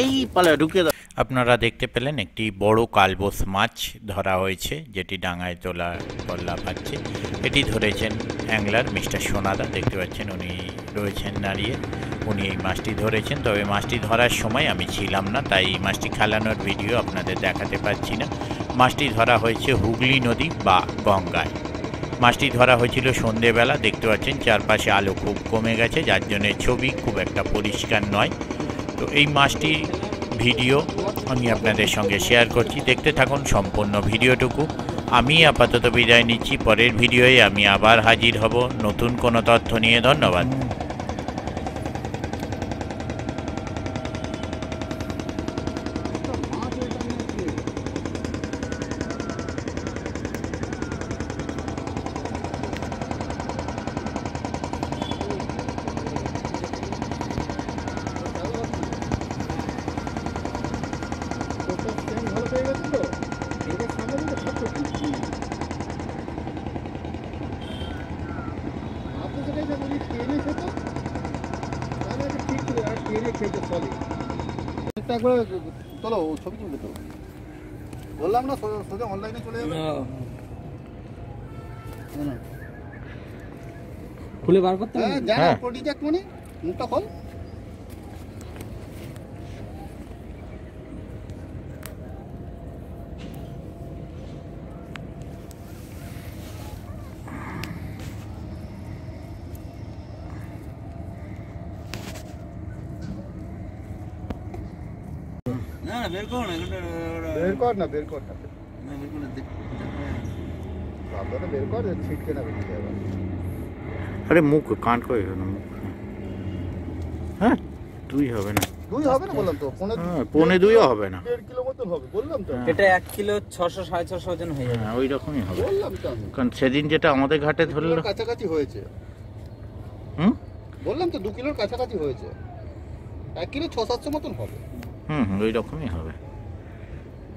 এই পালা ঢুকে দাও। আপনারা দেখতে পেলেন একটি বড় কালবোস মাছ ধরা হয়েছে, যেটি ডাঙায় তোলা পল্লা পাচ্ছে। এটি ধরেছেন অ্যাংলার মিস্টার সোনাদা। দেখতে পাচ্ছেন উনি রয়েছেন দাঁড়িয়ে, উনি এই মাছটি ধরেছেন। তবে মাছটি ধরার সময় আমি ছিলাম না, তাই মাছটি খালানোর ভিডিও আপনাদের দেখাতে পারছি না। মাছটি ধরা হয়েছে হুগলি নদী বা গঙ্গায়। মাছটি ধরা হয়েছিল সন্ধেবেলা। দেখতে পাচ্ছেন চারপাশে আলো খুব কমে গেছে, যার জন্যে ছবি খুব একটা পরিষ্কার নয়। তো এই মাছটি ভিডিও আমি আপনাদের সঙ্গে শেয়ার করছি, দেখতে থাকুন সম্পূর্ণ ভিডিওটুকু। আমি আপাতত বিদায় নিচ্ছি, পরের ভিডিওয়ে আমি আবার হাজির হব নতুন কোনো তথ্য নিয়ে। ধন্যবাদ। খুলে বার করতে মুখটা খোল। अरे मुख कान को घाटे मतन ওই রকমই হবে।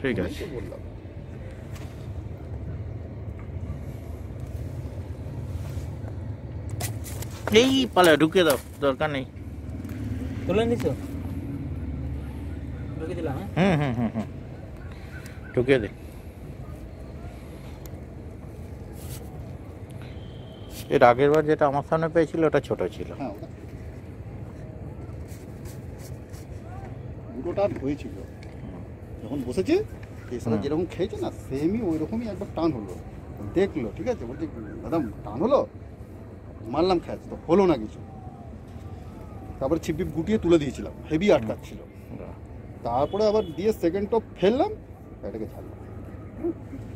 ঠিক আছে, এই পালা ঢুকে দাও, দরকার নেই। ঢুকে দে। এর আগের বার যেটা আমার সামনে পেয়েছিল ওটা ছোট ছিল। টান হয়েছিল যখন বসেছে, যেরকম খেয়েছে না সেমই ওই রকমই একবার টান হলো। দেখলো, ঠিক আছে, বলছি দাদা টান হলো, মারলাম খেয়েছে তো হলো না কিছু। তারপরে ছিপি গুটিয়ে তুলে দিয়েছিলাম, হেভি আটকাচ্ছিল। তারপরে আবার দিয়ে সেকেন্ড টপ ফেললাম, এটাকে ছাড়লাম।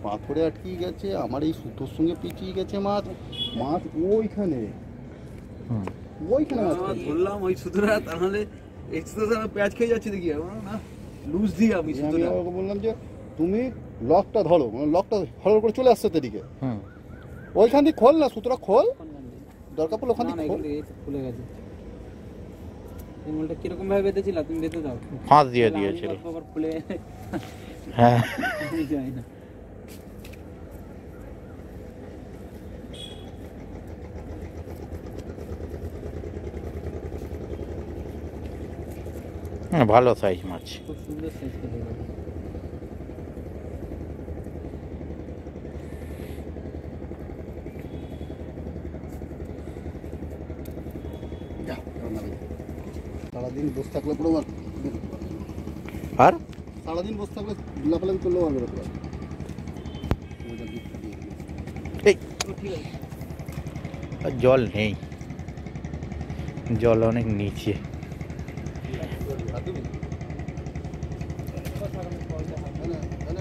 পাথরে আটকিয়ে গেছে, আমার এই সুতোর সঙ্গে পিছিয়ে গেছে মাছ। মাছ ওইখানে ওইখানে ধরলাম ওই সুতোটা। তাহলে পেঁয়াজ খেয়ে যাচ্ছি দেখি না, লুজ দিয়ে আমি বললাম যে তুমি লকটা ধরো, লকটা ধরার করে চলে আসছে এদিকে। ওইখান দিয়ে খোল না, সুতরাং খোল, দরকার পড়লে ওখান দিয়ে খোল। খুলে গেছে। তুমি কিরকম ভাবে বেঁধেছিলা? তুমি বেঁধে দাও, ফাঁস দিয়ে দিয়েছিল খুলে। হ্যাঁ ভালো সাইজ মাছ, খুব সুন্দর সাইজ। সারাদিন বসে থাকলে পুরো আর সারাদিন বসে থাকলে লাফালাফি করলেও আর বেরোতে পারবে। জল নেই, জল অনেক নিচে।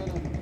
I do it.